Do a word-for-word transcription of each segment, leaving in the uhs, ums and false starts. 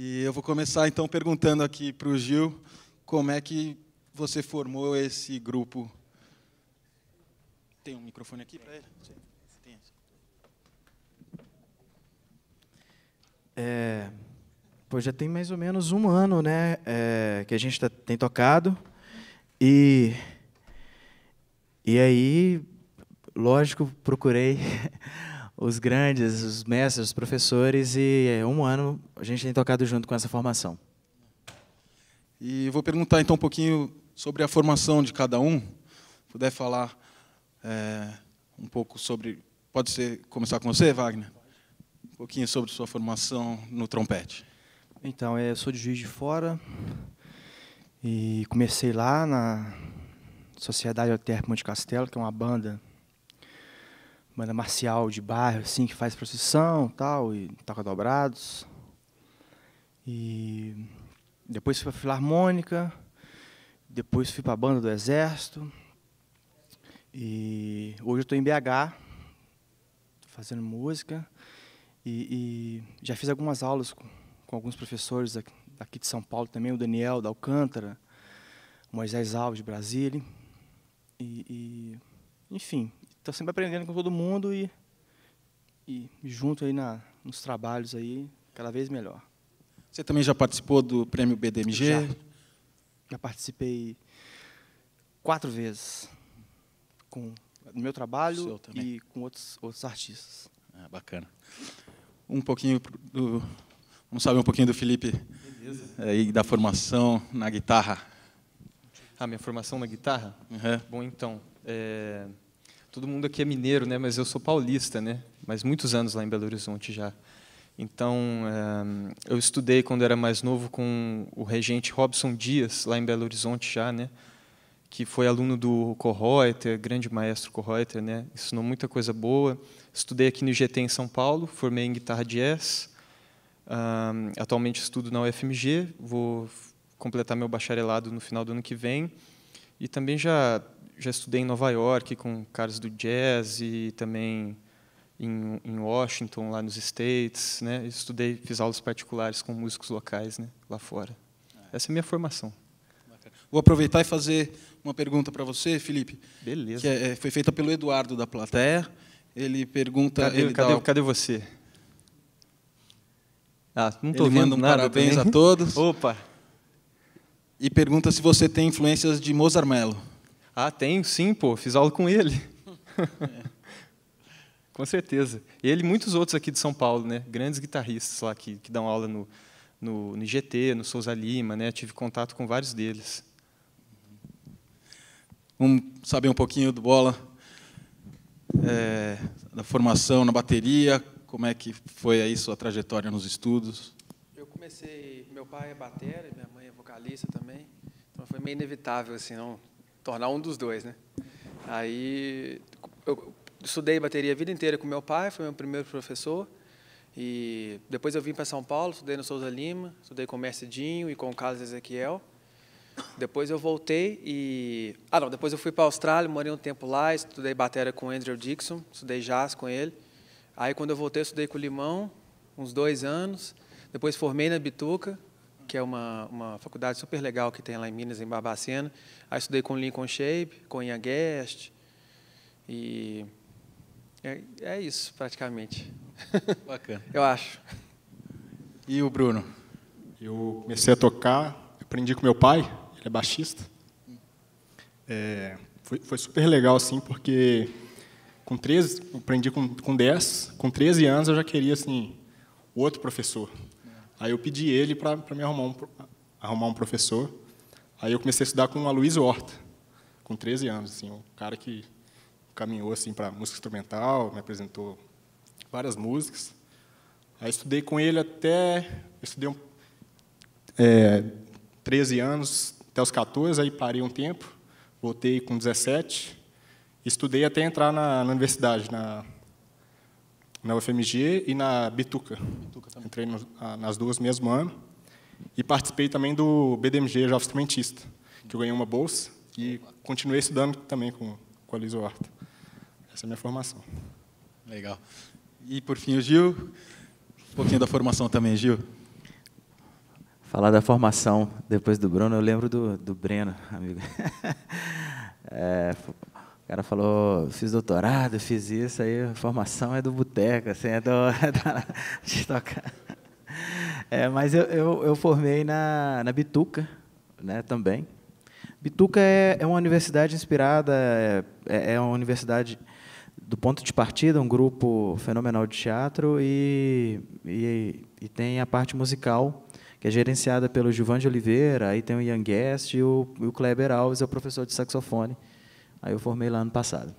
E eu vou começar, então, perguntando aqui para o Gil como é que você formou esse grupo. Tem um microfone aqui para ele? É, pois já tem mais ou menos um ano, né, é, que a gente tá, tem tocado. E, e aí, lógico, procurei os grandes, os mestres, os professores, e é, um ano a gente tem tocado junto com essa formação. E vou perguntar, então, um pouquinho sobre a formação de cada um. Se puder falar é, um pouco sobre... Pode ser começar com você, Wagner? Um pouquinho sobre sua formação no trompete. Então, eu sou de Juiz de Fora e comecei lá na Sociedade Euterpe Monte Castelo, que é uma banda... banda marcial de bairro, assim, que faz procissão tal, e toca dobrados. E depois fui para a Filarmônica, depois fui para a Banda do Exército. E hoje eu estou em B H, fazendo música. E, e já fiz algumas aulas com, com alguns professores aqui, aqui de São Paulo também, o Daniel da Alcântara, Moisés Alves de Brasília. E, e, enfim... Estou sempre aprendendo com todo mundo e, e junto aí na, nos trabalhos aí, cada vez melhor. Você também já participou do prêmio B D M G? Já, já participei quatro vezes, com o meu trabalho e com outros, outros artistas. Ah, bacana. Um pouquinho do, vamos saber um pouquinho do Felipe, beleza, e da formação na guitarra. Ah, minha formação na guitarra? Uhum. Bom, então... É... Todo mundo aqui é mineiro, né? Mas eu sou paulista, né? Mas muitos anos lá em Belo Horizonte já. Então, é, eu estudei quando era mais novo com o regente Robson Dias, lá em Belo Horizonte já, né? Que foi aluno do Corrêa, grande maestro Corrêa, né? Ensinou muita coisa boa. Estudei aqui no I G T em São Paulo, formei em guitarra jazz. Um, atualmente estudo na U F M G, vou completar meu bacharelado no final do ano que vem. E também já... Já estudei em Nova York com caras do jazz e também em, em Washington, lá nos States, né? Estudei, fiz aulas particulares com músicos locais, né? Lá fora. Essa é a minha formação. Bacana. Vou aproveitar e fazer uma pergunta para você, Felipe. Beleza. Que é, foi feita pelo Eduardo da plateia. Ele pergunta. Cadê, ele cadê, dá... cadê você? Ah, não estou vendo um nada. Parabéns também a todos. Opa. E pergunta se você tem influências de Mozart Mello. Ah, tenho, sim, pô, fiz aula com ele. É. Com certeza. Ele e muitos outros aqui de São Paulo, né? Grandes guitarristas lá que, que dão aula no, no, no I G T, no Souza Lima, né? Tive contato com vários deles. Vamos saber um pouquinho do Bola, é, da formação na bateria, como é que foi aí sua trajetória nos estudos? Eu comecei, meu pai é batera, minha mãe é vocalista também, então foi meio inevitável, assim, não... tornar um dos dois, né? Aí eu estudei bateria a vida inteira com meu pai, foi meu primeiro professor, e depois eu vim para São Paulo, estudei no Souza Lima, estudei com o Mercedesinho e com o Carlos Ezequiel. Depois eu voltei e... Ah, não, depois eu fui para a Austrália, morei um tempo lá, estudei bateria com o Andrew Dixon, estudei jazz com ele. Aí quando eu voltei, eu estudei com o Limão, uns dois anos, depois formei na Bituca, que é uma, uma faculdade super legal que tem lá em Minas, em Barbacena. Aí estudei com Lincoln Shape, com Ian Guest, e é, é isso, praticamente. Bacana. Eu acho. E o Bruno? Eu comecei a tocar, aprendi com meu pai, ele é baixista. É, foi, foi super legal, assim, porque com treze, eu aprendi com, com dez, com treze anos eu já queria, assim, outro professor. Aí eu pedi ele para me arrumar um, arrumar um professor. Aí eu comecei a estudar com a Luísa Horta, com treze anos. Assim, um cara que caminhou assim, para música instrumental, me apresentou várias músicas. Aí estudei com ele até... Estudei um, é, treze anos, até os quatorze, aí parei um tempo, voltei com dezessete. Estudei até entrar na, na universidade, na... na U F M G e na Bituca. Bituca também. Entrei no, a, nas duas no mesmo ano. E participei também do B D M G, Jovem Instrumentista, que eu ganhei uma bolsa e continuei estudando também com, com a Luísa Horta. Essa é a minha formação. Legal. E, por fim, o Gil. Um pouquinho da formação também, Gil. Falar da formação depois do Bruno, eu lembro do, do Breno, amigo. É, o cara falou, fiz doutorado, fiz isso, aí a formação é do boteco, assim, é do... É da, de tocar. É, mas eu, eu, eu formei na, na Bituca, né, também. Bituca é, é uma universidade inspirada, é, é uma universidade do ponto de partida, um grupo fenomenal de teatro, e, e, e tem a parte musical, que é gerenciada pelo Giovanni de Oliveira, aí tem o Ian Guest e o, o Kleber Alves, é o professor de saxofone. Aí eu formei lá ano passado.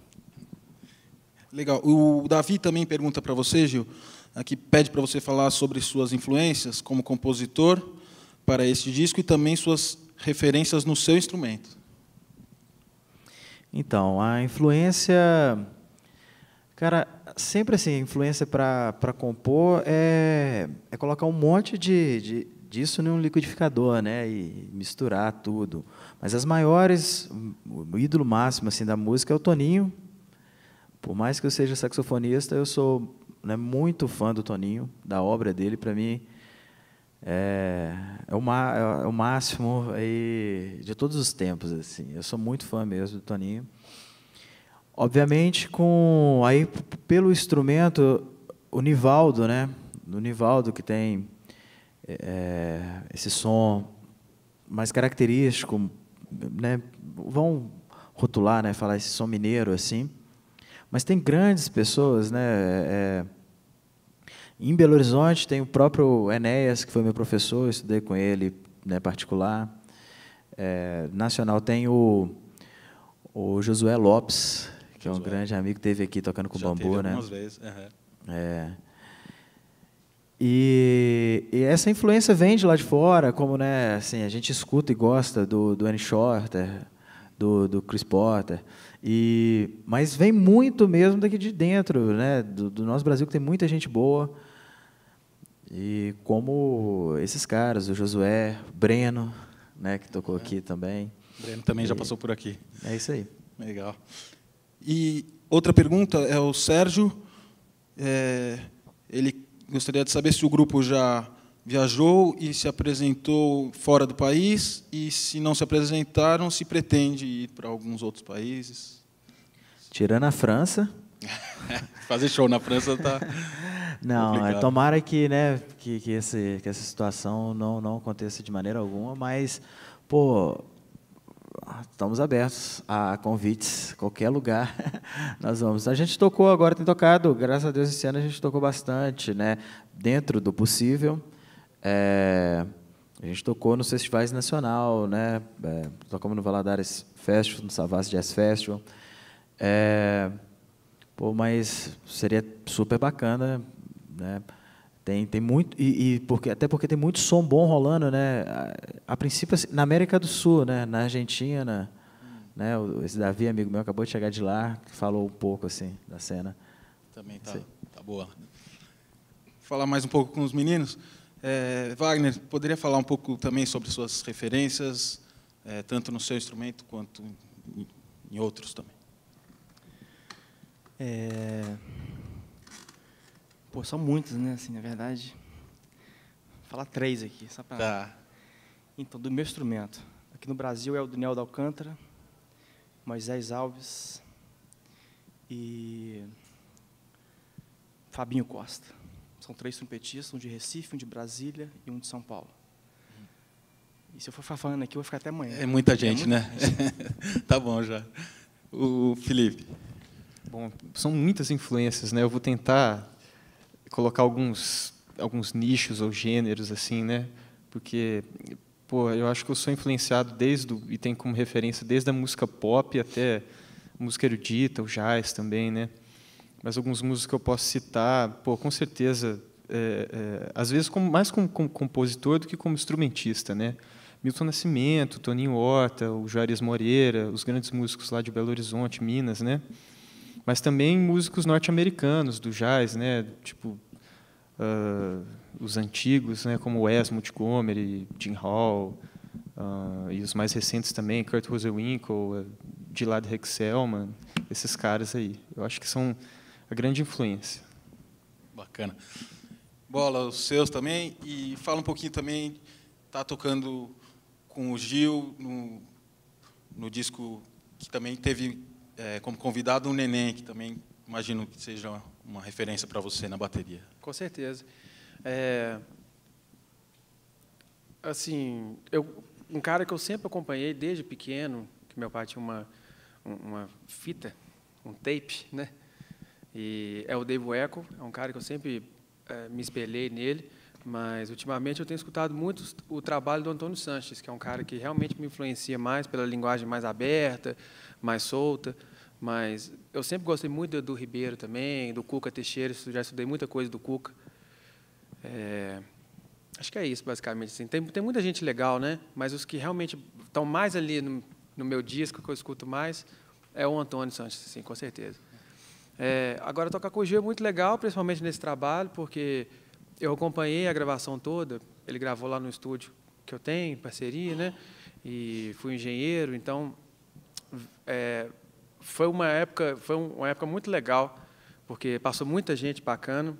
Legal. O Davi também pergunta para você, Gil, aqui pede para você falar sobre suas influências como compositor para este disco e também suas referências no seu instrumento. Então, a influência... Cara, sempre assim, a influência para compor é, é colocar um monte de... de disso num liquidificador, né, e misturar tudo. Mas as maiores, o ídolo máximo assim da música é o Toninho. Por mais que eu seja saxofonista, eu sou, né, muito fã do Toninho, da obra dele. Para mim é, é, o ma, é o máximo aí de todos os tempos, assim. Eu sou muito fã mesmo do Toninho. Obviamente, com aí pelo instrumento, o Nivaldo, né, o Nivaldo que tem É, esse som mais característico, né? Vão rotular, né? Falar esse som mineiro assim, mas tem grandes pessoas, né? É, em Belo Horizonte tem o próprio Enéas, que foi meu professor, eu estudei com ele, né? Particular. É, nacional tem o, o Josué Lopes, que Josué. É um grande amigo que teve aqui tocando com Já bambu, teve, né? Algumas vezes. Uhum. É. E, e essa influência vem de lá de fora, como, né, assim, a gente escuta e gosta do, do Ian Horta, do, do Chris Potter, e, mas vem muito mesmo daqui de dentro, né, do, do nosso Brasil, que tem muita gente boa, e como esses caras, o Josué, o Breno, né, que tocou é. aqui também. O Breno também e, já passou por aqui. É isso aí. Legal. E outra pergunta é o Sérgio, é, ele... Gostaria de saber se o grupo já viajou e se apresentou fora do país, e, se não se apresentaram, se pretende ir para alguns outros países. Tirando a França. Fazer show na França está... Não, complicado. Tomara que, né, que, que, esse, que essa situação não, não aconteça de maneira alguma, mas, pô, estamos abertos a convites, qualquer lugar nós vamos. A gente tocou agora, tem tocado, graças a Deus, esse ano a gente tocou bastante, né? Dentro do possível. É, a gente tocou nos festivais nacional, né? É, tocamos no Valadares Festival, no Savassi Jazz Festival. É, pô, mas seria super bacana, né? Tem, tem muito, e, e porque, até porque tem muito som bom rolando, né? A, a princípio, na América do Sul, né? Na Argentina, né? O, esse Davi, amigo meu, acabou de chegar de lá, que falou um pouco assim da cena. Também tá, tá boa. Vou falar mais um pouco com os meninos. É, Wagner, poderia falar um pouco também sobre suas referências, é, tanto no seu instrumento quanto em, em outros também? É... Pô, são muitos, né? Assim, na verdade, vou falar três aqui, só para... Tá. Então, do meu instrumento. Aqui no Brasil é o Daniel da Alcântara, Moisés Alves e Fabinho Costa. São três trompetistas, um de Recife, um de Brasília e um de São Paulo. E se eu for falando aqui, eu vou ficar até amanhã. É muita gente, é muita né? Gente. Tá bom já. O Felipe. Bom, são muitas influências, né? Eu vou tentar... colocar alguns alguns nichos ou gêneros assim, né? Porque, pô, eu acho que eu sou influenciado desde o, e tenho como referência desde a música pop até música erudita, o jazz também, né? Mas alguns músicos que eu posso citar, pô, com certeza, é, é, às vezes como, mais como, como compositor do que como instrumentista, né? Milton Nascimento, Toninho Horta, o Juarez Moreira, os grandes músicos lá de Belo Horizonte, Minas, né? Mas também músicos norte-americanos do jazz, né? Tipo uh, os antigos, né? Como Wes Montgomery, Jim Hall, uh, e os mais recentes também, Kurt Rosenwinkel, Gilad Hexelman, esses caras aí. Eu acho que são a grande influência. Bacana. Bola, os seus também, e fala um pouquinho também está tocando com o Gil no, no disco que também teve é, como convidado o Neném, que também imagino que seja uma referência para você na bateria. Com certeza. É, assim, eu, um cara que eu sempre acompanhei desde pequeno, que meu pai tinha uma, uma fita, um tape, né? E é o Dave Echo, é um cara que eu sempre é, me espelhei nele, mas ultimamente eu tenho escutado muito o trabalho do Antônio Sanches, que é um cara que realmente me influencia mais pela linguagem mais aberta, mais solta, mas eu sempre gostei muito do Ribeiro também, do Cuca Teixeira, já estudei muita coisa do Cuca. É, acho que é isso, basicamente. Assim, tem, tem muita gente legal, né? Mas os que realmente estão mais ali no, no meu disco, que eu escuto mais, é o Antônio Sanches, assim, com certeza. É, agora, tocar com o Gil é muito legal, principalmente nesse trabalho, porque eu acompanhei a gravação toda, ele gravou lá no estúdio que eu tenho, em parceria, né? E fui engenheiro, então é, foi uma época, foi uma época muito legal, porque passou muita gente bacana,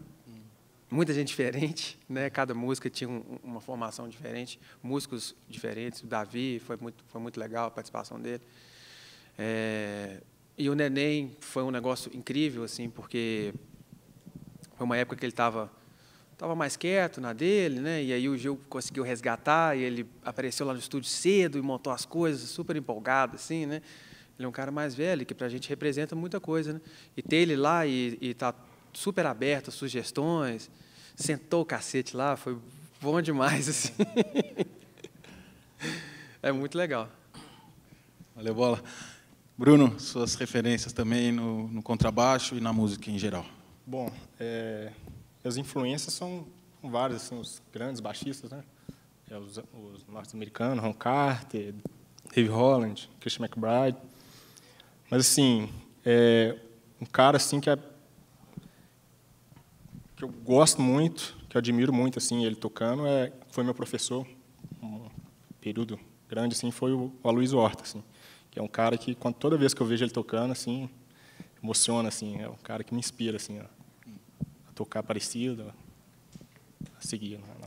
muita gente diferente, né? Cada música tinha um, uma formação diferente, músicos diferentes. O Davi foi muito, foi muito legal a participação dele. É, e o Neném foi um negócio incrível, assim, porque foi uma época que ele estava estava mais quieto na dele, né? E aí o Gil conseguiu resgatar e ele apareceu lá no estúdio cedo e montou as coisas, super empolgado, assim, né? Ele é um cara mais velho que para a gente representa muita coisa, né? E ter ele lá e, e tá super aberto a sugestões, sentou o cacete lá, foi bom demais, assim. É muito legal. Valeu, Bola. Bruno, suas referências também no, no contrabaixo e na música em geral. Bom, é... as influências são várias, assim, os grandes baixistas, né? É, os, os norte-americanos, Ron Carter, Dave Holland, Christian McBride. Mas assim, é um cara assim que é, que eu gosto muito, que eu admiro muito, assim, ele tocando, é foi meu professor, um período grande, assim, foi o, o Luiz Horta, assim, que é um cara que quando toda vez que eu vejo ele tocando, assim, emociona, assim, é um cara que me inspira, assim, ó, tocar parecido, a seguir. Né?